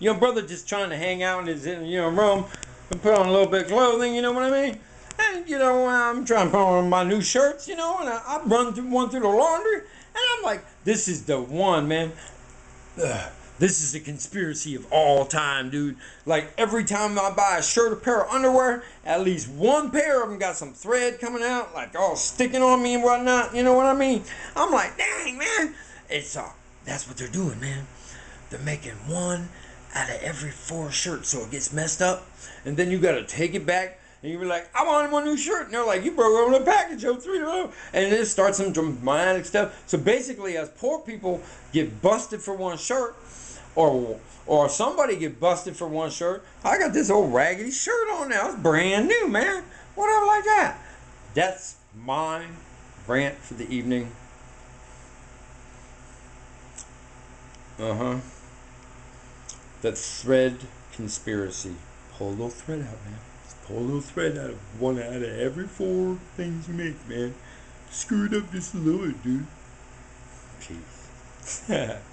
your brother just trying to hang out in his room and put on a little bit of clothing, you know what I mean? And, you know, I'm trying to put on my new shirts, you know, and I run through one through the laundry, and I'm like, this is the one, man. Ugh. This is a conspiracy of all time, dude. Like, every time I buy a shirt or pair of underwear, at least one pair of them got some thread coming out, like all sticking on me and whatnot, you know what I mean? I'm like, dang, man. It's that's what they're doing, man. They're making one out of every four shirts, so it gets messed up, and then you gotta take it back. And you be like, I want one new shirt. And they're like, you broke over the package. Oh, three. And then it starts some dramatic stuff. So basically, as poor people get busted for one shirt, or somebody get busted for one shirt, I got this old raggedy shirt on now. It's brand new, man. Whatever like that. That's my rant for the evening. That thread conspiracy. Pull a little thread out, man. A little thread out of one out of every four things you make, man. Screw it up just a little, dude. Peace.